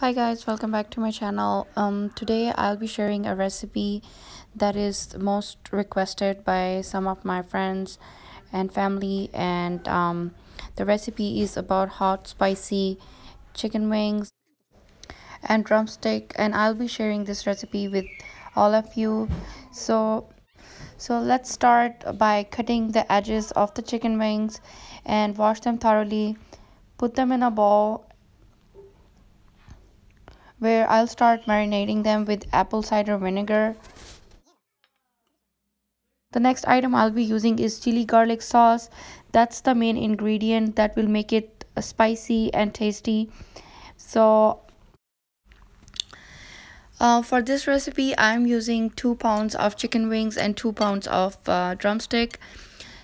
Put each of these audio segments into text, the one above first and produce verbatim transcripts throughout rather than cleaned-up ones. Hi guys, welcome back to my channel. Um today I'll be sharing a recipe that is most requested by some of my friends and family, and um the recipe is about hot spicy chicken wings and drumstick, and I'll be sharing this recipe with all of you. So so let's start by cutting the edges of the chicken wings and wash them thoroughly. Put them in a bowl where I'll start marinating them with apple cider vinegar. The next item I'll be using is chili garlic sauce. That's the main ingredient that will make it spicy and tasty. So uh, for this recipe, I'm using two pounds of chicken wings and two pounds of uh, drumstick.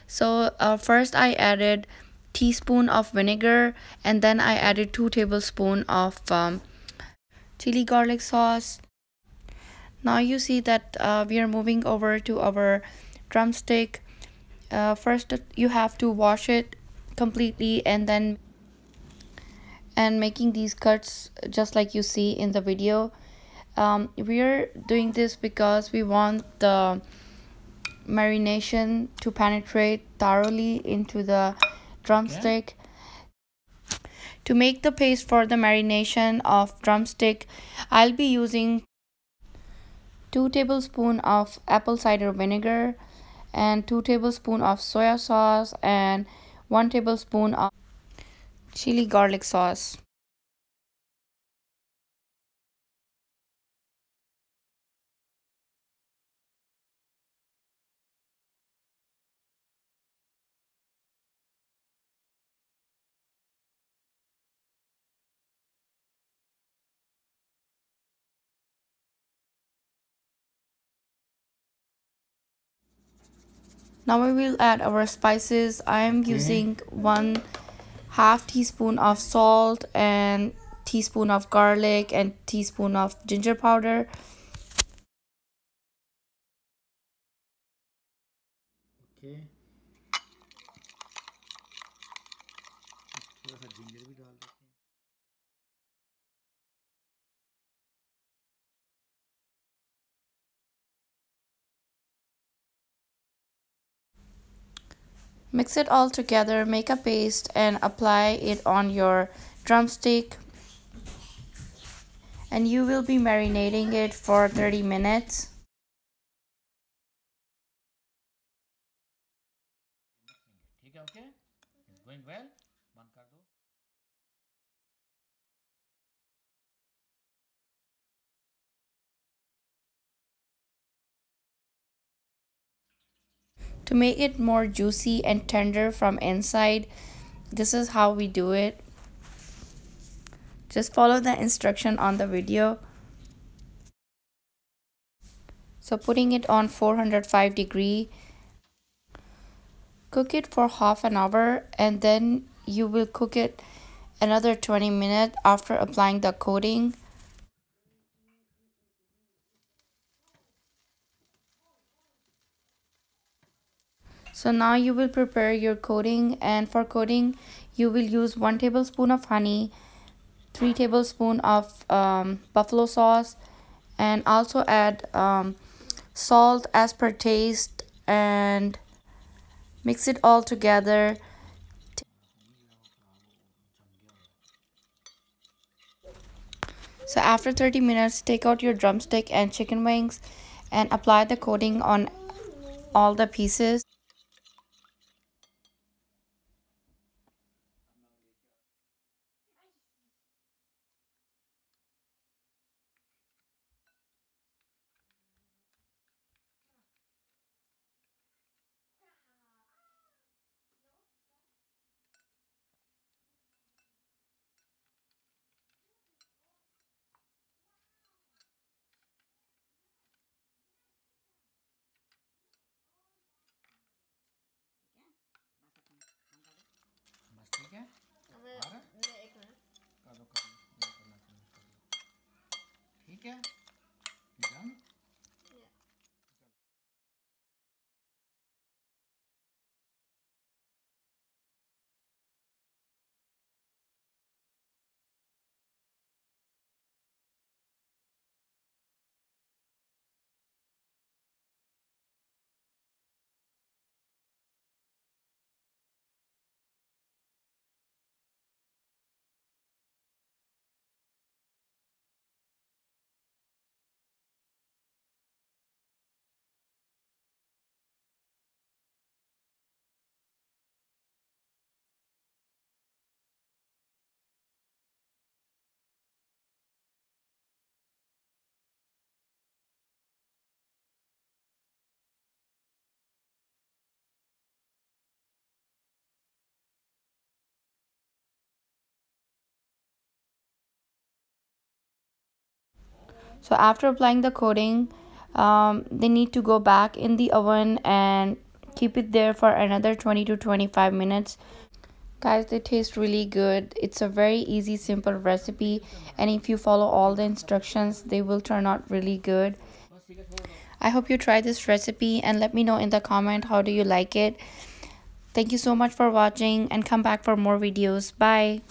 So uh, first I added a teaspoon of vinegar, and then I added two tablespoons of um, chili garlic sauce. Now you see that uh, we are moving over to our drumstick. Uh, first you have to wash it completely and then and making these cuts just like you see in the video. Um, we are doing this because we want the marination to penetrate thoroughly into the drumstick. Yeah. To make the paste for the marination of drumstick, I'll be using two tablespoons of apple cider vinegar and two tablespoons of soya sauce and one tablespoon of chili garlic sauce. Now we will add our spices. I am okay. using one half teaspoon of salt and teaspoon of garlic and teaspoon of ginger powder. Okay. Mix it all together, make a paste, and apply it on your drumstick. And you will be marinating it for thirty minutes. To make it more juicy and tender from inside, this is how we do it. Just follow the instruction on the video. So putting it on four hundred five degree, cook it for half an hour, and then you will cook it another twenty minutes after applying the coating. So now you will prepare your coating, and for coating you will use one tablespoon of honey, three tablespoons of um, buffalo sauce, and also add um, salt as per taste, and mix it all together. So after thirty minutes, take out your drumstick and chicken wings and apply the coating on all the pieces. So after applying the coating, um, they need to go back in the oven and keep it there for another twenty to twenty-five minutes. Guys, they taste really good. It's a very easy, simple recipe, and if you follow all the instructions, they will turn out really good. I hope you try this recipe and let me know in the comment how do you like it. Thank you so much for watching, and come back for more videos. Bye.